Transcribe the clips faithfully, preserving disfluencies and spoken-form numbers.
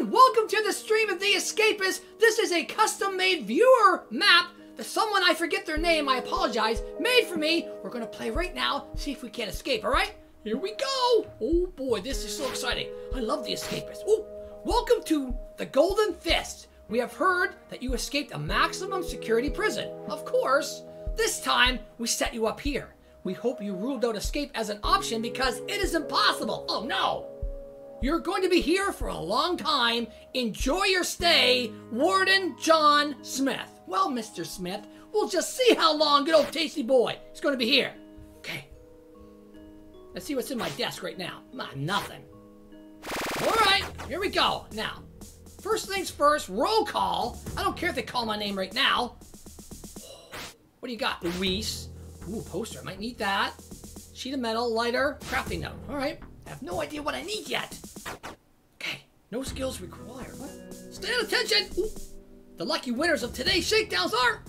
everyone, welcome to the stream of The Escapists. This is a custom-made viewer map that someone, I forget their name, I apologize, made for me. We're gonna play right now, see if we can't escape, all right? Here we go! Oh boy, this is so exciting. I love The Escapists. Oh, welcome to the Golden Fist. We have heard that you escaped a maximum security prison. Of course, this time we set you up here. We hope you ruled out escape as an option because it is impossible. Oh no! You're going to be here for a long time. Enjoy your stay, Warden John Smith. Well, Mister Smith, we'll just see how long good old tasty boy is going to be here. Okay. Let's see what's in my desk right now. Not nothing. All right, here we go. Now, first things first, roll call. I don't care if they call my name right now. What do you got? Luis. Ooh, poster. I might need that. Sheet of metal, lighter, crafting note. All right. I have no idea what I need yet. Okay, no skills required. What? Stand attention! Ooh. The lucky winners of today's shakedowns are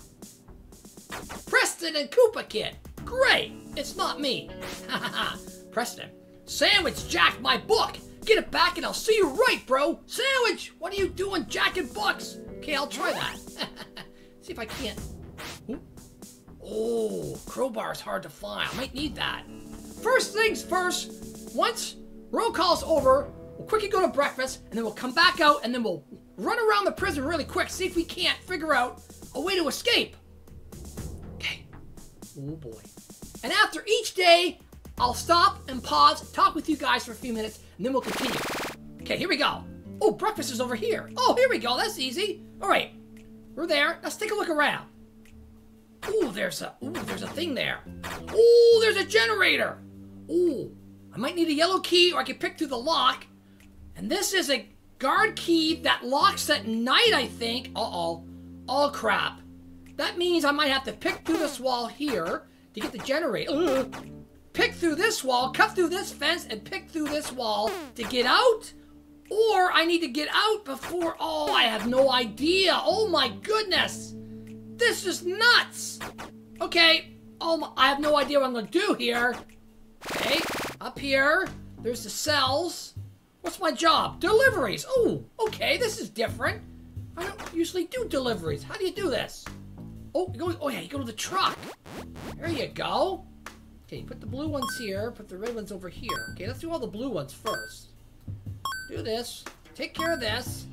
Preston and Koopa Kid. Great, it's not me. Ha ha ha. Preston, Sandwich jacked my book. Get it back and I'll see you right, bro. Sandwich, what are you doing jacking books? Okay, I'll try that. See if I can't. Ooh. Oh, crowbar is hard to find. I might need that. First things first. Once roll call's over, we'll quickly go to breakfast, and then we'll come back out, and then we'll run around the prison really quick, see if we can't figure out a way to escape. Okay. Oh, boy. And after each day, I'll stop and pause, talk with you guys for a few minutes, and then we'll continue. Okay, here we go. Oh, breakfast is over here. Oh, here we go. That's easy. All right. We're there. Let's take a look around. Ooh, there's a, ooh, there's a thing there. Ooh, there's a generator. Ooh. I might need a yellow key, or I could pick through the lock. And this is a guard key that locks at night, I think. Uh-oh. Oh, crap. That means I might have to pick through this wall here to get the generator. Ugh. Pick through this wall, cut through this fence, and pick through this wall to get out? Or I need to get out before... Oh, I have no idea. Oh, my goodness. This is nuts. Okay. Oh, my... I have no idea what I'm going to do here. Okay. Up here, there's the cells. What's my job? Deliveries. Oh, okay, this is different. I don't usually do deliveries. How do you do this? Oh, you go, oh yeah, you go to the truck. There you go. Okay, put the blue ones here, put the red ones over here. Okay, let's do all the blue ones first. Do this, take care of this.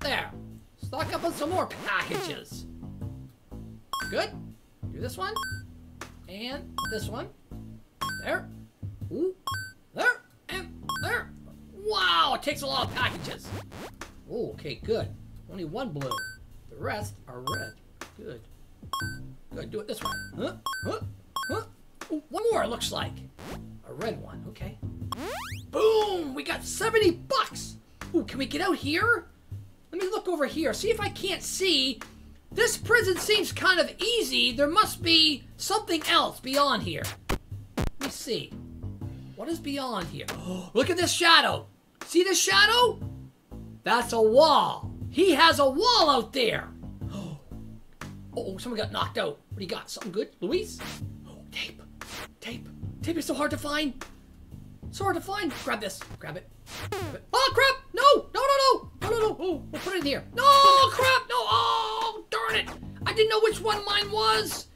There, stock up on some more packages. Good, do this one, and this one. There. Ooh, there, and there. Wow, it takes a lot of packages. Oh, okay, good. Only one blue. The rest are red. Good. Good, do it this way. Huh, huh, huh. Ooh, one more, it looks like. A red one, okay. Boom, we got seventy bucks. Ooh, can we get out here? Let me look over here, see if I can't see. This prison seems kind of easy. There must be something else beyond here. Let me see. What is beyond here? Oh, look at this shadow. See this shadow? That's a wall. He has a wall out there. Oh, oh, someone got knocked out. What do you got? Something good? Luis? Oh, tape. Tape. Tape is so hard to find. So hard to find. Grab this. Grab it. Grab it. Oh, crap. No. No, no, no. No, no, no. Oh, we'll put it in here. No, crap. No. Oh, darn it. I didn't know which one mine was.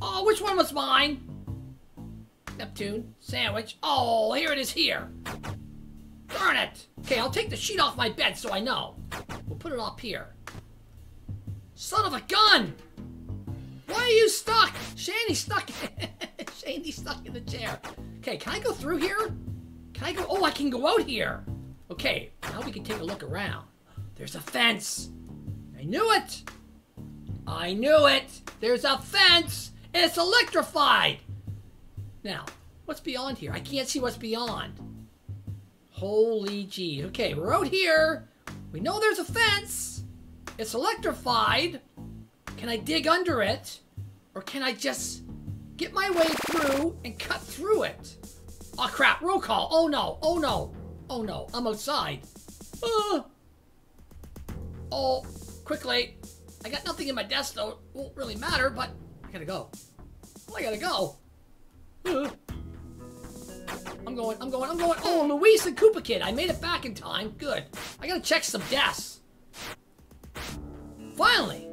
Oh, which one was mine? Neptune, Sandwich. Oh, here it is here. Darn it. Okay, I'll take the sheet off my bed so I know. We'll put it up here. Son of a gun! Why are you stuck? Shani's stuck. Shani's stuck in the chair. Okay, can I go through here? Can I go? Oh, I can go out here. Okay, now we can take a look around. There's a fence. I knew it. I knew it. There's a fence. It's electrified. Now, what's beyond here? I can't see what's beyond. Holy gee. Okay, we're out here. We know there's a fence. It's electrified. Can I dig under it? Or can I just get my way through and cut through it? Oh, crap. Roll call. Oh, no. Oh, no. Oh, no. I'm outside. Uh. Oh, quickly. I got nothing in my desk, though. It won't really matter, but I gotta go. Well, I gotta go. Uh, I'm going, I'm going, I'm going. Oh, Luis and Koopa Kid. I made it back in time. Good. I gotta check some deaths. Finally.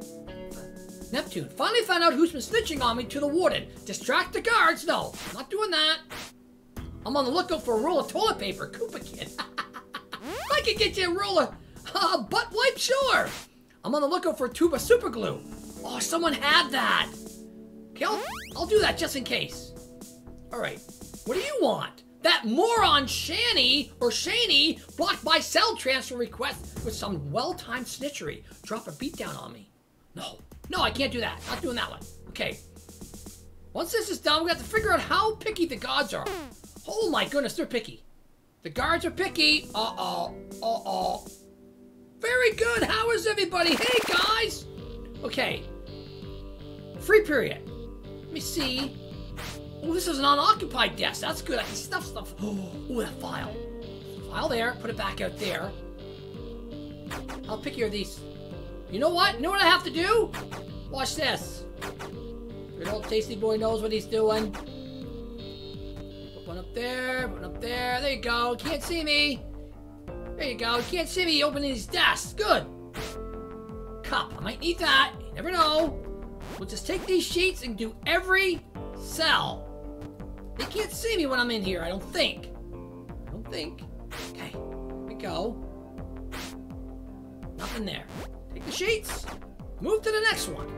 Neptune. Finally found out who's been snitching on me to the warden. Distract the guards. No, not doing that. I'm on the lookout for a roll of toilet paper. Koopa Kid. I could get you a roll of uh, butt wipe, sure. I'm on the lookout for a tube of super glue. Oh, someone had that. Okay, I'll, I'll do that just in case. All right. What do you want? That moron Shani, or Shani, blocked my cell transfer request with some well-timed snitchery. Drop a beatdown on me. No, no, I can't do that. Not doing that one. Okay. Once this is done, we have to figure out how picky the guards are. Oh my goodness, they're picky. The guards are picky. Uh-oh, uh-oh. Very good, how is everybody? Hey guys. Okay, free period. Let me see. Oh, this is an unoccupied desk. That's good. I can stuff stuff. Oh, that file. File there. Put it back out there. I'll pick here these. You know what? You know what I have to do? Watch this. Good old tasty boy knows what he's doing. Put one up there. Put one up there. There you go. Can't see me. There you go. Can't see me opening these desks. Good. Cup. I might need that. You never know. We'll just take these sheets and do every cell. They can't see me when I'm in here, I don't think. I don't think. Okay, here we go. Nothing there. Take the sheets. Move to the next one.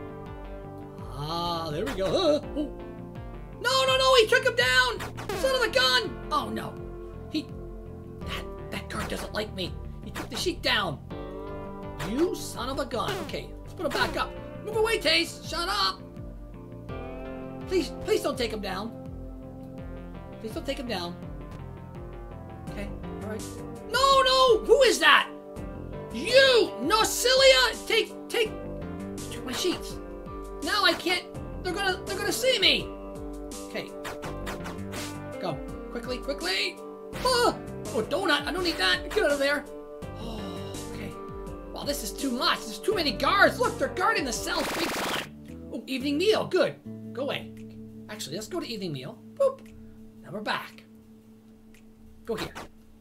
Ah, there we go. Uh, oh. No, no, no, he took him down! Son of a gun! Oh, no. He... That, that guard doesn't like me. He took the sheet down. You son of a gun. Okay, let's put him back up. Move away, Taste! Shut up! Please, please don't take him down. Please don't take him down. Okay, all right. No, no! Who is that? You! Nacilia! Take, take, take my sheets. Now I can't, they're gonna, they're gonna see me. Okay. Go. Quickly, quickly. Ah! Oh, donut, I don't need that. Get out of there. Oh, okay. Wow, this is too much. There's too many guards. Look, they're guarding the cells big time. Oh, evening meal, good. Go away. Actually, let's go to evening meal. Boop. Now we're back. Go here.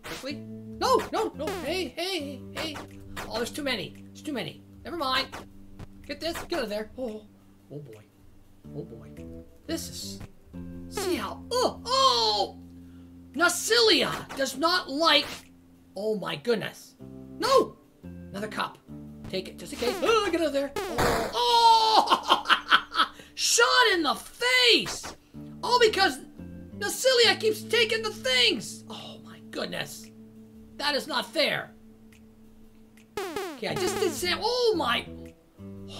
Quickly. No, no, no. Hey, hey, hey. Oh, there's too many. There's too many. Never mind. Get this. Get out of there. Oh, oh boy. Oh boy. This is... See how... Oh, oh! Nacilia does not like... Oh my goodness. No! Another cup. Take it, just in case. Oh, get out of there. Oh! Oh! Shot in the face! All because Nacilia keeps taking the things! Oh my goodness. That is not fair. Okay, I just did say, oh my.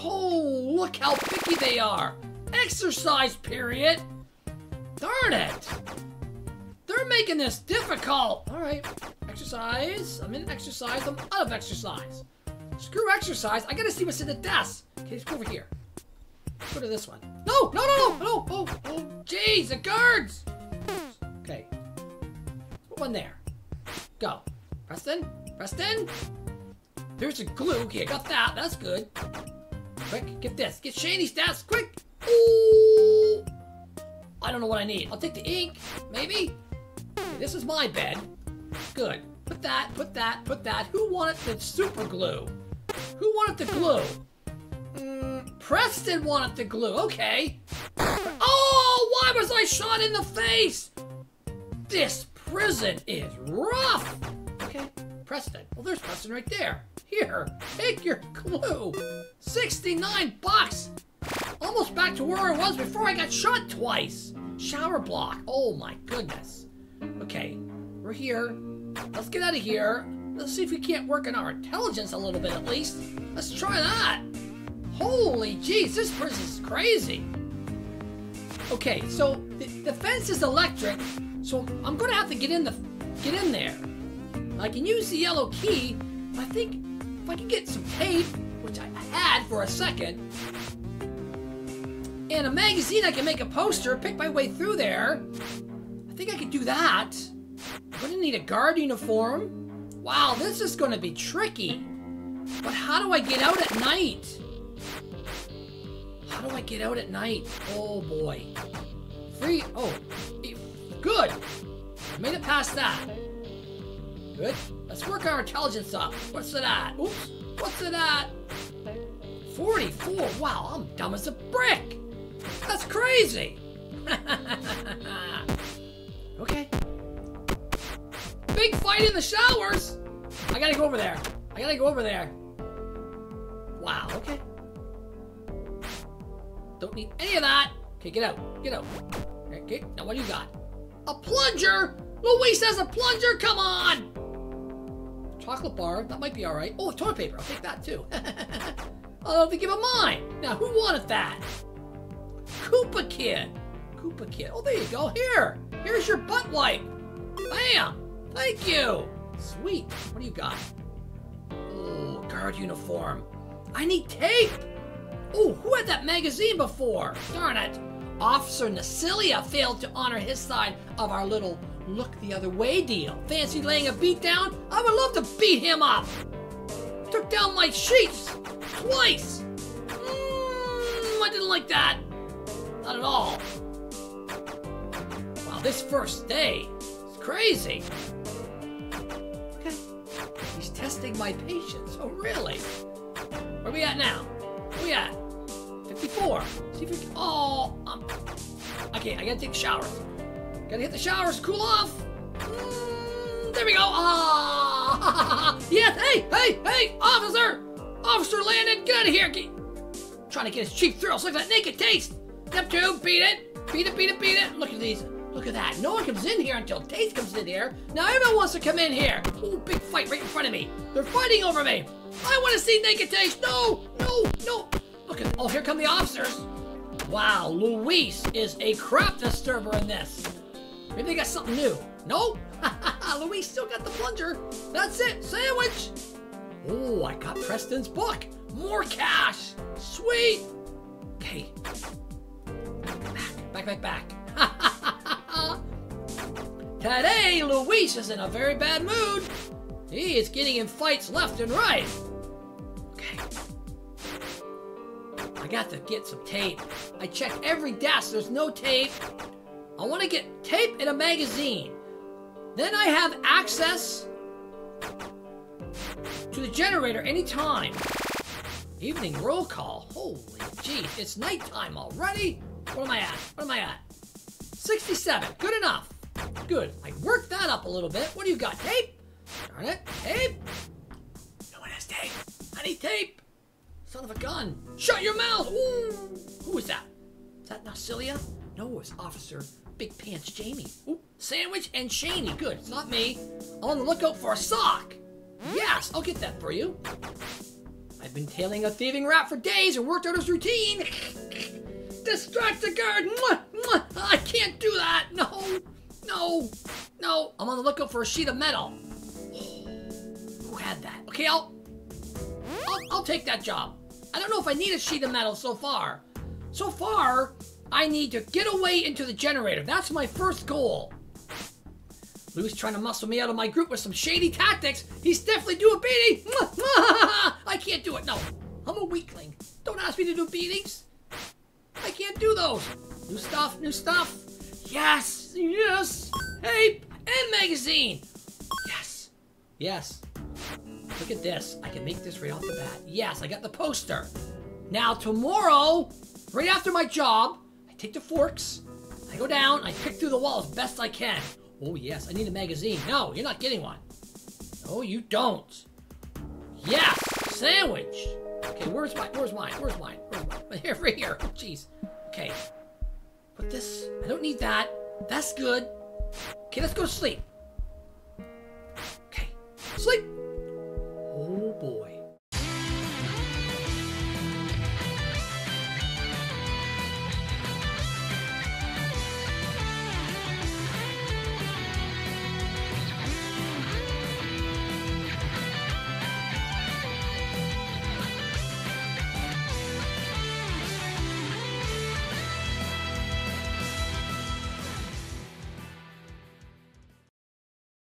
Oh, look how picky they are. Exercise period. Darn it. They're making this difficult. All right, exercise. I'm in exercise, I'm out of exercise. Screw exercise, I gotta see what's in the desk. Okay, let's go over here. Go to this one. No, no, no, no, no, oh, oh, jeez, the guards! Okay, put one there. Go. Preston, Preston. There's a glue, okay, I got that, that's good. Quick, get this, get Shani's desk, quick! Ooh! I don't know what I need. I'll take the ink, maybe? Okay, this is my bed. Good, put that, put that, put that. Who wanted the super glue? Who wanted the glue? Preston wanted the glue, okay. Oh, why was I shot in the face? This prison is rough. Okay, Preston. Well, there's Preston right there. Here, take your glue. sixty-nine bucks. Almost back to where I was before I got shot twice. Shower block, oh my goodness. Okay, we're here. Let's get out of here. Let's see if we can't work on our intelligence a little bit at least. Let's try that. Holy jeez, this prison is crazy. Okay, so the, the fence is electric, so I'm gonna have to get in the get in there. I can use the yellow key, but I think if I can get some tape, which I had for a second, and a magazine, I can make a poster, pick my way through there. I think I could do that. I'm gonna need a guard uniform. Wow, this is gonna be tricky. But how do I get out at night? How do I get out at night? Oh boy. Free, oh, good. made it past that. Good. Let's work our intelligence up. What's it at? Oops. What's it at? forty-four. Wow, I'm dumb as a brick. That's crazy. Okay. Big fight in the showers. I gotta go over there. I gotta go over there. Wow, okay. Don't need any of that. Okay, get out. Get out. Okay, now what do you got? A plunger? Luis has a plunger? Come on! Chocolate bar. That might be all right. Oh, toilet paper. I'll take that too. I don't think you have a mind. Now, who wanted that? Koopa Kid. Koopa Kid. Oh, there you go. Here. Here's your butt wipe. Bam. Thank you. Sweet. What do you got? Oh, guard uniform. I need tape. Oh, who had that magazine before? Darn it. Officer Nacilia failed to honor his side of our little look the other way deal. Fancy laying a beat down? I would love to beat him up. Took down my sheets twice. Mm, I didn't like that. Not at all. Wow, this first day is crazy. Okay. He's testing my patience. Oh, really? Where we at now? Where we at? fifty-four. See if we can... Oh, um... okay, I gotta take showers. Gotta hit the showers, cool off. Mm, there we go. Ah! Yeah, hey, hey, hey, officer! Officer Landon, get out of here! Get... Trying to get his cheap thrills. Look at that naked taste! Neptune, beat it! Beat it, beat it, beat it! Look at these. Look at that. No one comes in here until Taste comes in here. Now everyone wants to come in here. Ooh, big fight right in front of me. They're fighting over me. I want to see naked Taste. No, no, no. Look at, oh, here come the officers. Wow, Luis is a crap disturber in this. Maybe they got something new. No? Luis still got the plunger. That's it. Sandwich. Oh, I got Preston's book. More cash. Sweet. Okay. Back, back, back, back. Today, Luis is in a very bad mood. He is getting in fights left and right. Okay. I got to get some tape. I check every desk. There's no tape. I want to get tape in a magazine. Then I have access to the generator anytime. Evening roll call. Holy jeez. It's nighttime already. What am I at? What am I at? sixty-seven. Good enough. Good. I worked that up a little bit. What do you got? Tape? Darn it. Tape? No one has tape. I need tape. Son of a gun. Shut your mouth. Ooh. Who is that? Is that Nacilia? No, it was Officer Big Pants Jamie. Ooh. Sandwich and Shani. Good. It's not me. I'm on the lookout for a sock. Yes. I'll get that for you. I've been tailing a thieving rat for days and worked out his routine. Distract the guard. Mwah, mwah. I can't do that. No. No. No. I'm on the lookout for a sheet of metal. Who had that? Okay, I'll, I'll... I'll take that job. I don't know if I need a sheet of metal so far. So far, I need to get away into the generator. That's my first goal. Lou's trying to muscle me out of my group with some shady tactics. He's definitely doing beating. Mwah, mwah. I can't do it. No. I'm a weakling. Don't ask me to do beatings. I can't do those. New stuff, new stuff. Yes, yes. Tape and magazine. Yes, yes. Look at this. I can make this right off the bat. Yes, I got the poster. Now tomorrow, right after my job, I take the forks. I go down. I pick through the wall as best I can. Oh yes, I need a magazine. No, you're not getting one. No, you don't. Yes, sandwich. Okay, where's mine? Where's mine? Where's mine? Where's mine? Here, right here. Jeez. Okay. Put this. I don't need that. That's good. Okay, let's go to sleep. Okay. Sleep. Oh boy.